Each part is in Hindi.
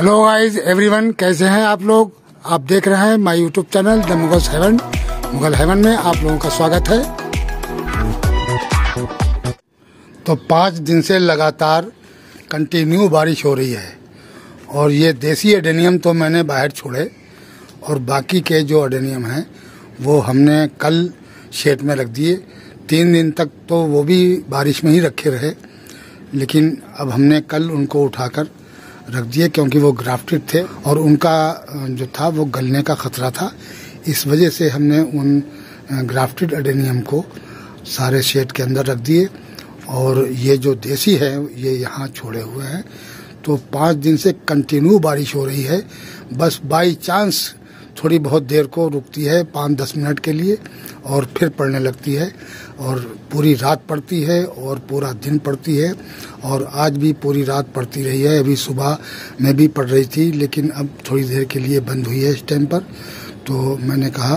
हेलो गाइस एवरीवन, कैसे हैं आप लोग। आप देख रहे हैं my YouTube channel the Mughals heaven. Mughal heaven में आप लोगों का स्वागत है। तो 5 दिन से लगातार कंटिन्यू बारिश हो रही है और ये देसी एडेनियम तो मैंने बाहर छोड़े और बाकी के जो एडेनियम हैं वो हमने कल शेड में रख दिए। 3 दिन तक तो वो भी बारिश में ही रखे रहे, लेकिन अब हमने कल उनको उठाकर रख दिए क्योंकि वो ग्राफ्टेड थे और उनका जो था वो गलने का खतरा था। इस वजह से हमने उन ग्राफ्टेड एडेनियम को सारे शेड के अंदर रख दिए और ये जो देसी है ये यहाँ छोड़े हुए हैं। तो 5 दिन से कंटिन्यू बारिश हो रही है। बस बाई चांस थोड़ी बहुत देर को रुकती है 5-10 मिनट के लिए और फिर पड़ने लगती है और पूरी रात पड़ती है और पूरा दिन पड़ती है और आज भी पूरी रात पड़ती रही है। अभी सुबह में भी पड़ रही थी लेकिन अब थोड़ी देर के लिए बंद हुई है इस टाइम पर। तो मैंने कहा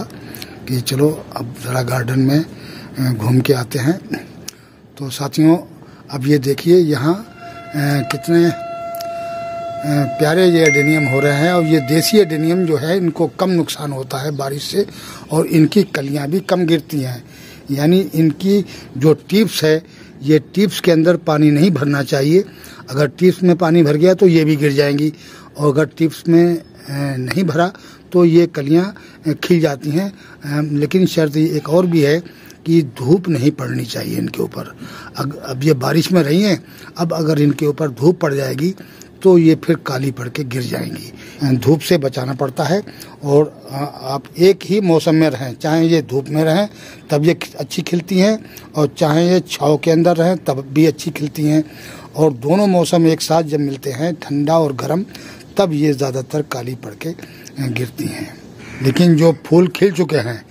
कि चलो अब ज़रा गार्डन में घूम के आते हैं। तो साथियों अब ये देखिए यहाँ कितने प्यारे ये एडेनियम हो रहे हैं और ये देसी एडेनियम जो है इनको कम नुकसान होता है बारिश से और इनकी कलियां भी कम गिरती हैं। यानी इनकी जो टिप्स है ये टिप्स के अंदर पानी नहीं भरना चाहिए। अगर टिप्स में पानी भर गया तो ये भी गिर जाएंगी और अगर टिप्स में नहीं भरा तो ये कलियां खिल जाती हैं। लेकिन शर्त एक और भी है कि धूप नहीं पड़नी चाहिए इनके ऊपर। अब ये बारिश में रही हैं, अब अगर इनके ऊपर धूप पड़ जाएगी तो ये फिर काली पड़ के गिर जाएंगी। धूप से बचाना पड़ता है और आप एक ही मौसम में रहें, चाहे ये धूप में रहें तब ये अच्छी खिलती हैं और चाहे ये छाँव के अंदर रहें तब भी अच्छी खिलती हैं। और दोनों मौसम एक साथ जब मिलते हैं, ठंडा और गर्म, तब ये ज़्यादातर काली पड़ के गिरती हैं। लेकिन जो फूल खिल चुके हैं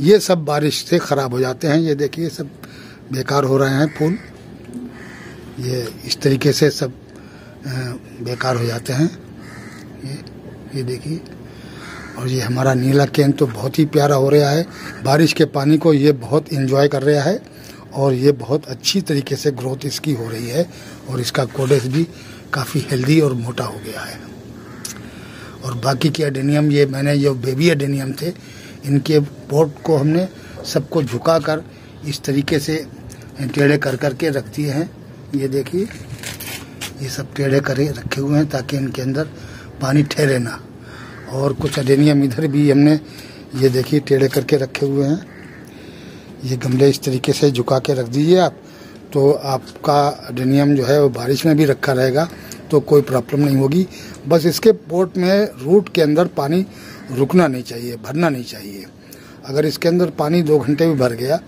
ये सब बारिश से ख़राब हो जाते हैं। ये देखिए सब बेकार हो रहे हैं फूल, ये इस तरीके से सब बेकार हो जाते हैं। ये देखिए। और ये हमारा नीला केन तो बहुत ही प्यारा हो रहा है। बारिश के पानी को ये बहुत एंजॉय कर रहा है और ये बहुत अच्छी तरीके से ग्रोथ इसकी हो रही है और इसका कोडेस भी काफ़ी हेल्दी और मोटा हो गया है। और बाकी के एडेनियम, ये मैंने जो बेबी एडेनियम थे इनके पॉट को हमने सबको झुका कर इस तरीके से टेढ़े कर करके रख दिए हैं। ये देखिए ये सब टेढ़े करे रखे हुए हैं ताकि इनके अंदर पानी ठहरे ना। और कुछ एडेनियम इधर भी हमने ये देखिए टेढ़े करके रखे हुए हैं। ये गमले इस तरीके से झुका के रख दीजिए आप, तो आपका एडेनियम जो है वो बारिश में भी रखा रहेगा तो कोई प्रॉब्लम नहीं होगी। बस इसके पोट में रूट के अंदर पानी रुकना नहीं चाहिए, भरना नहीं चाहिए। अगर इसके अंदर पानी 2 घंटे भी भर गया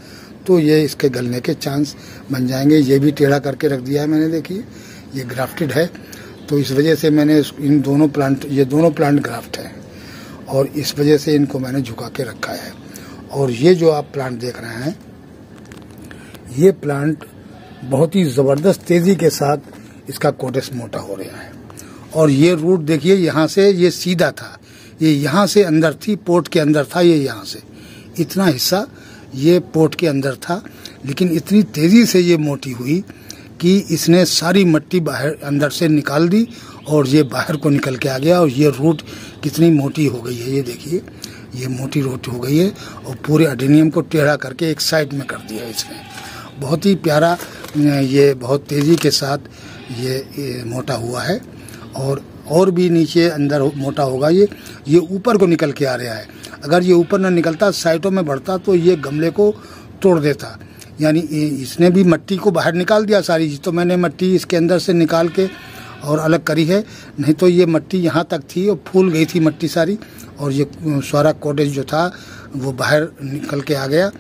तो ये इसके गलने के चांस बन जाएंगे। ये भी टेढ़ा करके रख दिया है मैंने, देखिए ये ग्राफ्टेड है तो इस वजह से मैंने इन दोनों प्लांट, ये दोनों प्लांट ग्राफ्ट हैं और इस वजह से इनको मैंने झुका के रखा है। और ये जो आप प्लांट देख रहे हैं ये प्लांट बहुत ही ज़बरदस्त तेज़ी के साथ इसका कोटेस मोटा हो रहा है। और ये रूट देखिए, यहाँ से ये सीधा था, ये यहाँ से अंदर थी, पोर्ट के अंदर था, ये यहाँ से इतना हिस्सा ये पोर्ट के अंदर था। लेकिन इतनी तेज़ी से ये मोटी हुई कि इसने सारी मिट्टी बाहर अंदर से निकाल दी और ये बाहर को निकल के आ गया। और ये रूट कितनी मोटी हो गई है, ये देखिए ये मोटी रूट हो गई है और पूरे एडेनियम को टेढ़ा करके एक साइड में कर दिया इसने। बहुत ही प्यारा ये बहुत तेज़ी के साथ ये मोटा हुआ है और भी नीचे अंदर मोटा होगा। ये ऊपर को निकल के आ रहा है। अगर ये ऊपर ना निकलता, साइडों में बढ़ता तो ये गमले को तोड़ देता। यानी इसने भी मिट्टी को बाहर निकाल दिया सारी। तो मैंने मिट्टी इसके अंदर से निकाल के और अलग करी है, नहीं तो ये मिट्टी यहाँ तक थी और फूल गई थी मिट्टी सारी और ये सारा कोडेस जो था वो बाहर निकल के आ गया।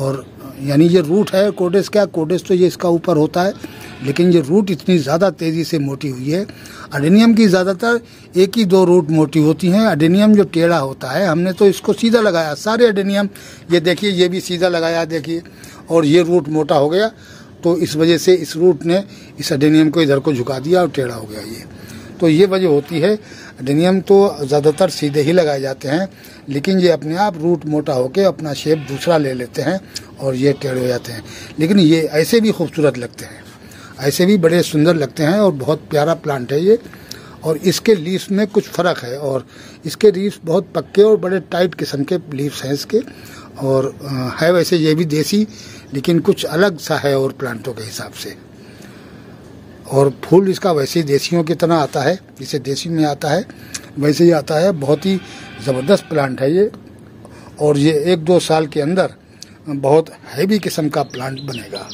और यानी ये रूट है, कोडेस क्या, कोडेस तो ये इसका ऊपर होता है, लेकिन ये रूट इतनी ज़्यादा तेज़ी से मोटी हुई है। एडेनियम की ज़्यादातर 1-2 रूट मोटी होती हैं। एडेनियम जो टेढ़ा होता है, हमने तो इसको सीधा लगाया, सारे एडेनियम। ये देखिए ये भी सीधा लगाया, देखिए, और ये रूट मोटा हो गया तो इस वजह से इस रूट ने इस एडेनियम को इधर को झुका दिया और टेढ़ा हो गया ये। तो ये वजह होती है। एडेनियम तो ज़्यादातर सीधे ही लगाए जाते हैं, लेकिन ये अपने आप रूट मोटा होकर अपना शेप दूसरा ले लेते हैं और ये टेढ़े हो जाते हैं। लेकिन ये ऐसे भी खूबसूरत लगते हैं, ऐसे भी बड़े सुंदर लगते हैं और बहुत प्यारा प्लांट है ये। और इसके लीव्स में कुछ फ़र्क है और इसके लीव्स बहुत पक्के और बड़े टाइट किस्म के लीव्स हैं इसके, और है वैसे ये भी देसी लेकिन कुछ अलग सा है और प्लांटों के हिसाब से। और फूल इसका वैसे ही देसियों की तरह आता है, इसे देसी में आता है वैसे ही आता है। बहुत ही ज़बरदस्त प्लांट है ये, और ये 1-2 साल के अंदर बहुत हैवी किस्म का प्लांट बनेगा।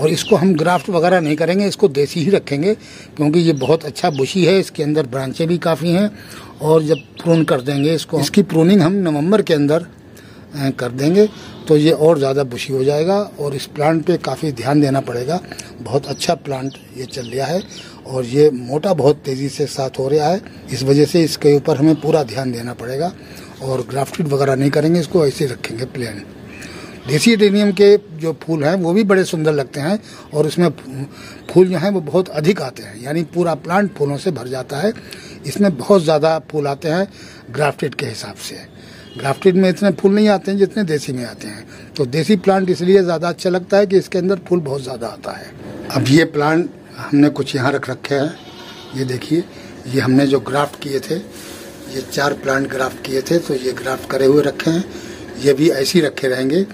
और इसको हम ग्राफ्ट वगैरह नहीं करेंगे, इसको देसी ही रखेंगे क्योंकि ये बहुत अच्छा बुशी है, इसके अंदर ब्रांचें भी काफ़ी हैं। और जब प्रून कर देंगे इसको, इसकी प्रूनिंग हम नवंबर के अंदर कर देंगे तो ये और ज़्यादा बुशी हो जाएगा। और इस प्लांट पे काफ़ी ध्यान देना पड़ेगा, बहुत अच्छा प्लांट ये चल रहा है और ये मोटा बहुत तेज़ी से साथ हो रहा है, इस वजह से इसके ऊपर हमें पूरा ध्यान देना पड़ेगा। और ग्राफ्टेड वगैरह नहीं करेंगे, इसको ऐसे रखेंगे प्लेन। देसी एडेनियम के जो फूल हैं वो भी बड़े सुंदर लगते हैं और उसमें फूल जो हैं वो बहुत अधिक आते हैं, यानी पूरा प्लांट फूलों से भर जाता है। इसमें बहुत ज़्यादा फूल आते हैं ग्राफ्टेड के हिसाब से, ग्राफ्टेड में इतने फूल नहीं आते हैं जितने देसी में आते हैं। तो देसी प्लांट इसलिए ज़्यादा अच्छा लगता है कि इसके अंदर फूल बहुत ज़्यादा आता है। अब ये प्लांट हमने कुछ यहाँ रख रखे हैं, ये देखिए, ये हमने जो ग्राफ्ट किए थे, ये 4 प्लांट ग्राफ्ट किए थे तो ये ग्राफ्ट करे हुए रखे हैं। ये भी ऐसे ही रखे रहेंगे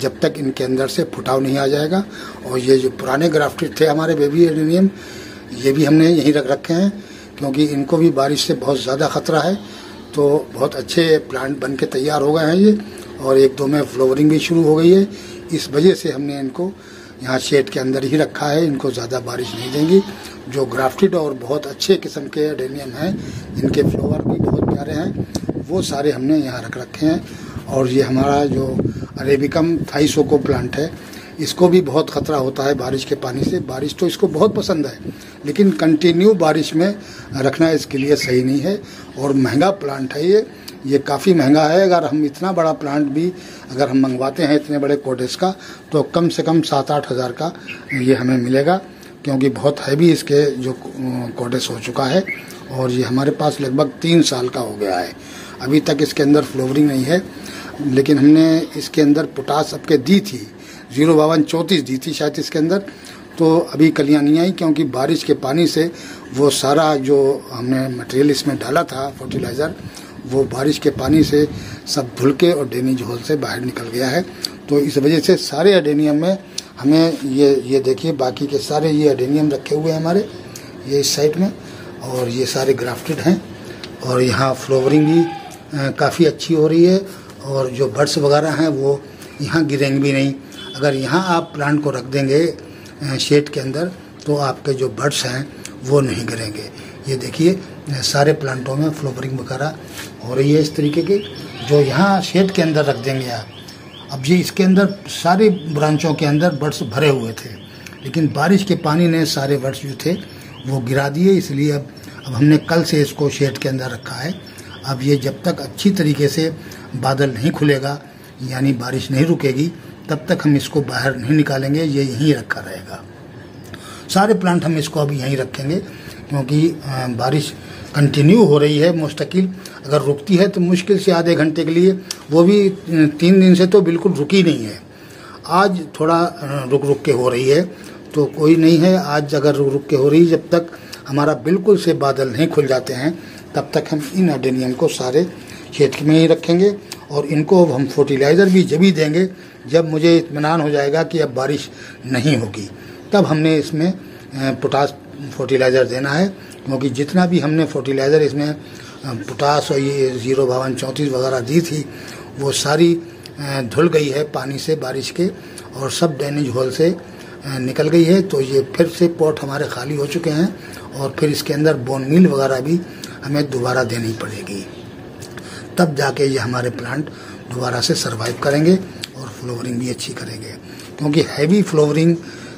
जब तक इनके अंदर से फुटाव नहीं आ जाएगा। और ये जो पुराने ग्राफ्टेड थे हमारे बेबी एडेनियम, ये भी हमने यहीं रख रखे हैं क्योंकि इनको भी बारिश से बहुत ज़्यादा खतरा है। तो बहुत अच्छे प्लांट बन के तैयार हो गए हैं ये, और 1-2 में फ्लावरिंग भी शुरू हो गई है। इस वजह से हमने इनको यहाँ शेड के अंदर ही रखा है, इनको ज़्यादा बारिश नहीं देंगी। जो ग्राफ्टेड और बहुत अच्छे किस्म के एडेनियम हैं, इनके फ्लावर भी बहुत प्यारे हैं, वो सारे हमने यहाँ रख रखे हैं। और ये हमारा जो अरेबिकम थाइसोको प्लांट है, इसको भी बहुत ख़तरा होता है बारिश के पानी से। बारिश तो इसको बहुत पसंद है लेकिन कंटिन्यू बारिश में रखना इसके लिए सही नहीं है। और महंगा प्लांट है ये काफ़ी महंगा है। अगर हम इतना बड़ा प्लांट भी अगर हम मंगवाते हैं इतने बड़े कोडेस का, तो कम से कम 7-8 हज़ार का ये हमें मिलेगा क्योंकि बहुत हैवी इसके जो कोडेस हो चुका है। और ये हमारे पास लगभग 3 साल का हो गया है, अभी तक इसके अंदर फ्लावरिंग नहीं है। लेकिन हमने इसके अंदर पोटास आपके दी थी 05234 दी थी शायद इसके अंदर, तो अभी कलियाँ नहीं आई क्योंकि बारिश के पानी से वो सारा जो हमने मटेरियल इसमें डाला था फर्टिलाइज़र, वो बारिश के पानी से सब धुल के और डेनिज होल से बाहर निकल गया है। तो इस वजह से सारे एडेनियम में हमें ये देखिए, बाकी के सारे ये एडेनियम रखे हुए हैं हमारे, ये इस साइड में, और ये सारे ग्राफ्टेड हैं। और यहाँ फ्लावरिंग भी काफ़ी अच्छी हो रही है और जो बर्ड्स वगैरह हैं वो यहाँ गिरेंगे भी नहीं। अगर यहाँ आप प्लांट को रख देंगे शेड के अंदर तो आपके जो बर्ड्स हैं वो नहीं गिरेंगे। ये देखिए सारे प्लांटों में फ्लावरिंग वगैरह हो रही है इस तरीके की। जो यहाँ शेड के अंदर रख देंगे आप, अब ये इसके अंदर सारे ब्रांचों के अंदर बर्ड्स भरे हुए थे लेकिन बारिश के पानी ने सारे बर्ड्स जो थे वो गिरा दिए, इसलिए अब हमने कल से इसको शेड के अंदर रखा है। अब ये जब तक अच्छी तरीके से बादल नहीं खुलेगा यानी बारिश नहीं रुकेगी तब तक हम इसको बाहर नहीं निकालेंगे, ये यहीं रखा रहेगा। सारे प्लांट हम इसको अभी यहीं रखेंगे क्योंकि बारिश कंटिन्यू हो रही है मुस्तकिल। अगर रुकती है तो मुश्किल से आधे घंटे के लिए, वो भी 3 दिन से तो बिल्कुल रुकी नहीं है। आज थोड़ा रुक रुक के हो रही है तो कोई नहीं है, आज अगर रुक रुक के हो रही, जब तक हमारा बिल्कुल से बादल नहीं खुल जाते हैं तब तक हम इन एडेनियम को सारे खेत में ही रखेंगे। और इनको हम फर्टिलाइज़र भी जब ही देंगे जब मुझे इत्मीनान हो जाएगा कि अब बारिश नहीं होगी, तब हमने इसमें पोटास फर्टिलाइज़र देना है क्योंकि जितना भी हमने फर्टिलाइज़र इसमें पोटास और ये 05234 वगैरह दी थी वो सारी धुल गई है पानी से बारिश के और सब डैमेज होल से निकल गई है। तो ये फिर से पॉट हमारे खाली हो चुके हैं और फिर इसके अंदर बोन मील वगैरह भी हमें दोबारा देनी पड़ेगी, तब जाके ये हमारे प्लांट दोबारा से सर्वाइव करेंगे और फ्लावरिंग भी अच्छी करेंगे। क्योंकि हैवी फ्लावरिंग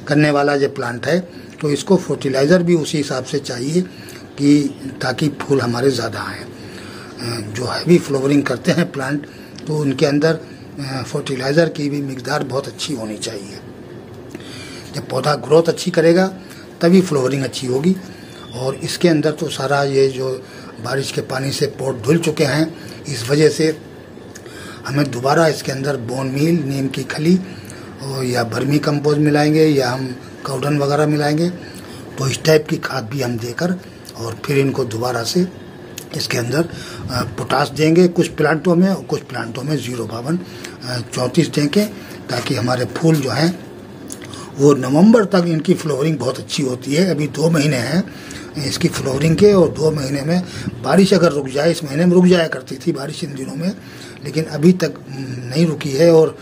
करने वाला ये प्लांट है तो इसको फर्टिलाइज़र भी उसी हिसाब से चाहिए कि ताकि फूल हमारे ज़्यादा आएँ। जो हैवी फ्लावरिंग करते हैं प्लांट तो उनके अंदर फर्टिलाइज़र की भी मिकदार बहुत अच्छी होनी चाहिए। जब पौधा ग्रोथ अच्छी करेगा तभी फ्लावरिंग अच्छी होगी। और इसके अंदर तो सारा ये जो बारिश के पानी से पॉट धुल चुके हैं, इस वजह से हमें दोबारा इसके अंदर बोन मील, नीम की खली और या बर्मी कंपोस्ट मिलाएंगे या हम काउडन वगैरह मिलाएंगे तो इस टाइप की खाद भी हम देकर और फिर इनको दोबारा से इसके अंदर पोटास देंगे, कुछ प्लांटों में और कुछ प्लांटों में 0.52 देंगे, ताकि हमारे फूल जो हैं वो नवंबर तक इनकी फ्लोरिंग बहुत अच्छी होती है। अभी 2 महीने हैं इसकी फ्लोरिंग के, और 2 महीने में बारिश अगर रुक जाए, इस महीने में रुक जाया करती थी बारिश इन दिनों में, लेकिन अभी तक नहीं रुकी है। और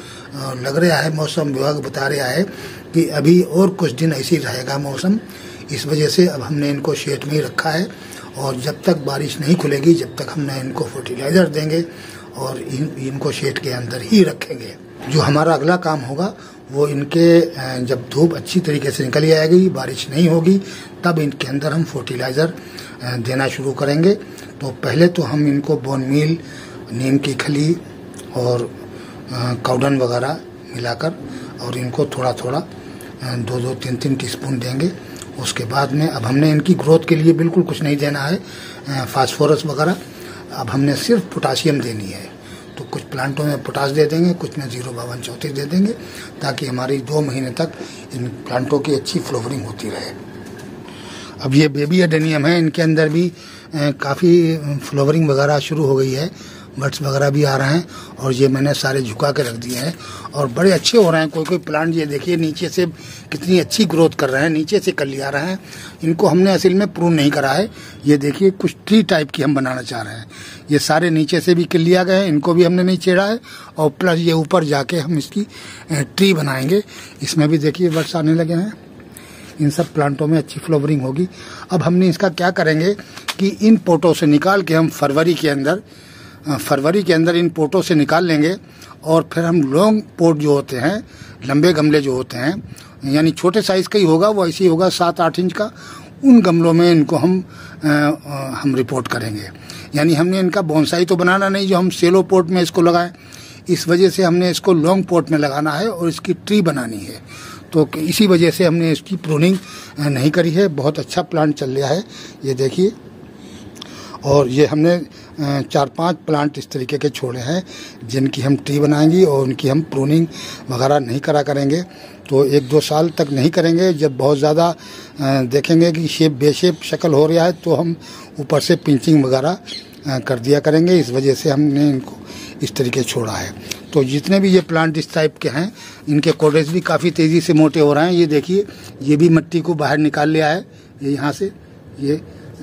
लग रहा है मौसम विभाग बता रहा है कि अभी और कुछ दिन ऐसे ही रहेगा मौसम, इस वजह से अब हमने इनको शेड में ही रखा है। और जब तक बारिश नहीं खुलेगी जब तक हम ना इनको फर्टिलाइज़र देंगे और इनको शेड के अंदर ही रखेंगे। जो हमारा अगला काम होगा वो इनके जब धूप अच्छी तरीके से निकल आएगी, बारिश नहीं होगी, तब इनके अंदर हम फर्टिलाइज़र देना शुरू करेंगे। तो पहले तो हम इनको बोन मील, नीम की खली और काउडन वगैरह मिलाकर और इनको थोड़ा थोड़ा 2-2, 3-3 टीस्पून देंगे। उसके बाद में अब हमने इनकी ग्रोथ के लिए बिल्कुल कुछ नहीं देना है, फास्फोरस वगैरह, अब हमने सिर्फ पोटाशियम देनी है। तो कुछ प्लांटों में पोटाश दे देंगे, कुछ में 0.52 दे देंगे, ताकि हमारी 2 महीने तक इन प्लांटों की अच्छी फ्लोवरिंग होती रहे। अब ये बेबी एडेनियम है, इनके अंदर भी काफ़ी फ्लोवरिंग वगैरह शुरू हो गई है, बर्ड्स वगैरह भी आ रहे हैं। और ये मैंने सारे झुका के रख दिए हैं और बड़े अच्छे हो रहे हैं। कोई कोई प्लांट ये देखिए नीचे से कितनी अच्छी ग्रोथ कर रहे हैं, नीचे से कली आ रहे हैं। इनको हमने असल में प्रून नहीं करा है, ये देखिए कुछ ट्री टाइप की हम बनाना चाह रहे हैं। ये सारे नीचे से भी कली आ गए हैं, इनको भी हमने नहीं छेड़ा है। और प्लस ये ऊपर जाके हम इसकी ट्री बनाएंगे, इसमें भी देखिए बर्ड्स आने लगे हैं। इन सब प्लांटों में अच्छी फ्लोवरिंग होगी। अब हमने इसका क्या करेंगे कि इन पोटों से निकाल के हम फरवरी के अंदर इन पोटों से निकाल लेंगे और फिर हम लॉन्ग पोट जो होते हैं, लंबे गमले जो होते हैं, यानी छोटे साइज़ का ही होगा वो, ऐसे ही होगा 7-8 इंच का, उन गमलों में इनको हम रिपोर्ट करेंगे। यानी हमने इनका बोनसाई तो बनाना नहीं जो हम सेलो पोट में इसको लगाएं, इस वजह से हमने इसको लॉन्ग पोट में लगाना है और इसकी ट्री बनानी है। तो इसी वजह से हमने इसकी प्रूनिंग नहीं करी है। बहुत अच्छा प्लांट चल रहा है, ये देखिए। और ये हमने 4-5 प्लांट इस तरीके के छोड़े हैं जिनकी हम ट्री बनाएंगे और उनकी हम प्रूनिंग वगैरह नहीं करा करेंगे। तो 1-2 साल तक नहीं करेंगे, जब बहुत ज़्यादा देखेंगे कि शेप बेशेप शक्ल हो रहा है तो हम ऊपर से पिंचिंग वगैरह कर दिया करेंगे। इस वजह से हमने इनको इस तरीके छोड़ा है। तो जितने भी ये प्लांट इस टाइप के हैं, इनके कोडेज भी काफ़ी तेज़ी से मोटे हो रहे हैं। ये देखिए, ये भी मिट्टी को बाहर निकाल लिया है, ये यहाँ से ये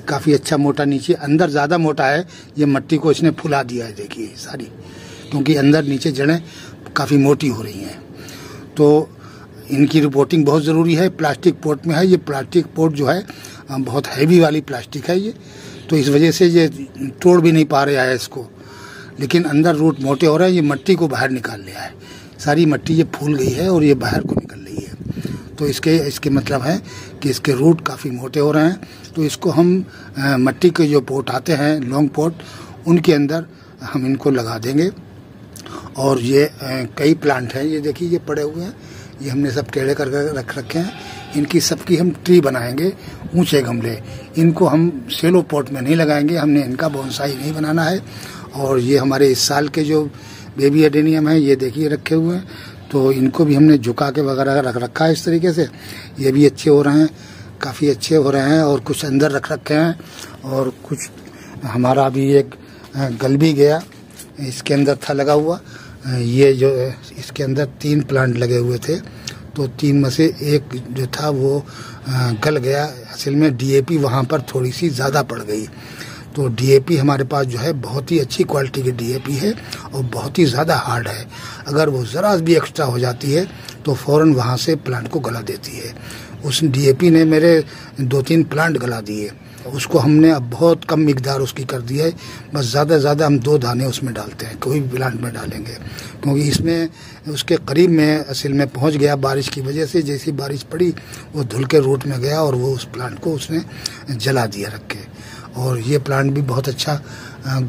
काफ़ी अच्छा मोटा, नीचे अंदर ज़्यादा मोटा है। ये मिट्टी को इसने फुला दिया है, देखिए सारी, क्योंकि अंदर नीचे जड़ें काफ़ी मोटी हो रही हैं। तो इनकी रिपोर्टिंग बहुत ज़रूरी है। प्लास्टिक पोट में है, ये प्लास्टिक पोट जो है बहुत हैवी वाली प्लास्टिक है ये, तो इस वजह से ये तोड़ भी नहीं पा रहा है इसको, लेकिन अंदर रूट मोटे हो रहे हैं। ये मिट्टी को बाहर निकाल लिया है, सारी मिट्टी ये फूल गई है और ये बाहर को निकल रही है। तो इसके मतलब है कि इसके रूट काफ़ी मोटे हो रहे हैं। तो इसको हम मिट्टी के जो पोट आते हैं लॉन्ग पोट, उनके अंदर हम इनको लगा देंगे। और ये कई प्लांट हैं, ये देखिए ये पड़े हुए हैं, ये हमने सब टेढ़े करके रख रखे हैं। इनकी सबकी हम ट्री बनाएंगे, ऊंचे गमले। इनको हम सेलो पोट में नहीं लगाएंगे, हमने इनका बोनसाई नहीं बनाना है। और ये हमारे इस साल के जो बेबी एडेनियम है, ये देखिए रखे हुए हैं, तो इनको भी हमने झुका के वगैरह रख रखा है इस तरीके से। ये भी अच्छे हो रहे हैं, काफ़ी अच्छे हो रहे हैं। और कुछ अंदर रख रखे हैं और कुछ हमारा भी एक गल भी गया, इसके अंदर था लगा हुआ। ये जो इसके अंदर 3 प्लांट लगे हुए थे, तो 3 में से 1 जो था वो गल गया। असल में DAP वहाँ पर थोड़ी सी ज़्यादा पड़ गई। तो DAP हमारे पास जो है बहुत ही अच्छी क्वालिटी की DAP है और बहुत ही ज़्यादा हार्ड है। अगर वो ज़रा भी एक्स्ट्रा हो जाती है तो फ़ौरन वहाँ से प्लांट को गला देती है। उस DAP ने मेरे 2-3 प्लांट गला दिए। उसको हमने अब बहुत कम मिकदार उसकी कर दी है, बस ज़्यादा से ज़्यादा हम 2 दाने उसमें डालते हैं, कोई भी प्लांट में डालेंगे, क्योंकि इसमें उसके करीब में असल में पहुंच गया बारिश की वजह से। जैसी बारिश पड़ी वो धुल के रूट में गया और वो उस प्लांट को उसने जला दिया रख के। और ये प्लांट भी बहुत अच्छा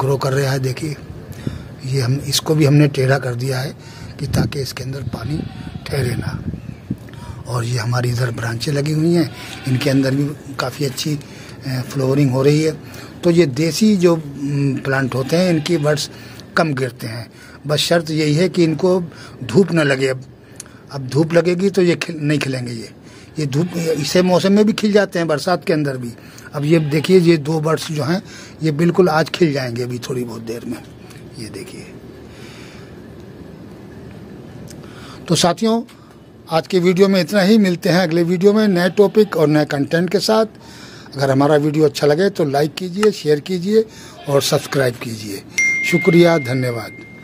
ग्रो कर रहा है, देखिए ये हम इसको भी हमने टेढ़ा कर दिया है कि ताकि इसके अंदर पानी ठहरे ना। और ये हमारी इधर ब्रांचें लगी हुई हैं, इनके अंदर भी काफ़ी अच्छी फ्लोरिंग हो रही है। तो ये देसी जो प्लांट होते हैं इनकी बर्ड्स कम गिरते हैं, बस शर्त यही है कि इनको धूप ना लगे। अब धूप लगेगी तो ये नहीं खिलेंगे, ये धूप इसे मौसम में भी खिल जाते हैं, बरसात के अंदर भी। अब ये देखिए ये दो बर्ड्स जो हैं ये बिल्कुल आज खिल जाएंगे अभी थोड़ी बहुत देर में, ये देखिए। तो साथियों आज के वीडियो में इतना ही, मिलते हैं अगले वीडियो में नए टॉपिक और नए कंटेंट के साथ। अगर हमारा वीडियो अच्छा लगे तो लाइक कीजिए, शेयर कीजिए और सब्सक्राइब कीजिए। शुक्रिया, धन्यवाद।